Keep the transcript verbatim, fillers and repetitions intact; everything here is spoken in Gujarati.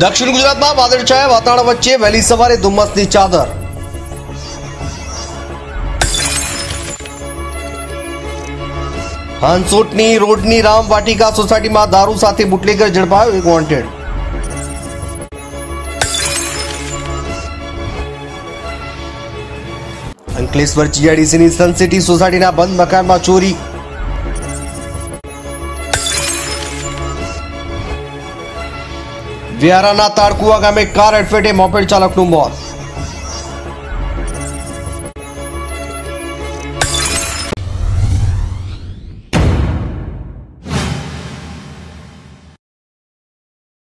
દક્ષિણ ગુજરાતમાં વાદળછાયા વાતાવરણ વચ્ચે વહેલી સવારે ધુમ્મસની ચાદર. હાંસોટની રોડની રામવાટિકા સોસાયટીમાં દારૂ સાથે બુટલેગર ઝડપાયો એક વોન્ટેડ. અંકલેશ્વર જીઆઈડીસીની સનસિટી સોસાયટીના બંધ મકાનમાં ચોરી. व्याराना तारकुआ गामे कार एडफेटे मोपेड चालकनुं मौत.